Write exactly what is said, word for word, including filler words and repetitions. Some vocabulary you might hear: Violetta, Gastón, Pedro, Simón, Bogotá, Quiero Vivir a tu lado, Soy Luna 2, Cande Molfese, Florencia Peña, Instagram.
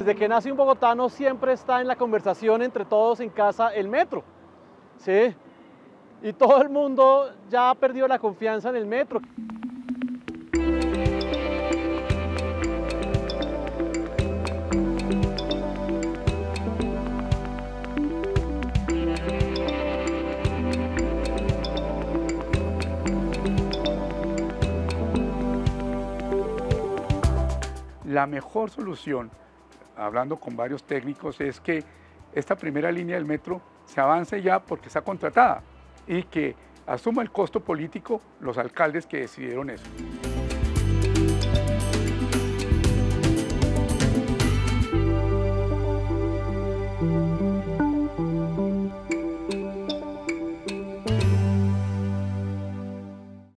Desde que nace un bogotano siempre está en la conversación entre todos en casa el metro, ¿sí? Y todo el mundo ya ha perdido la confianza en el metro. La mejor solución, hablando con varios técnicos, es que esta primera línea del metro se avance ya porque está contratada y que asuma el costo político los alcaldes que decidieron eso.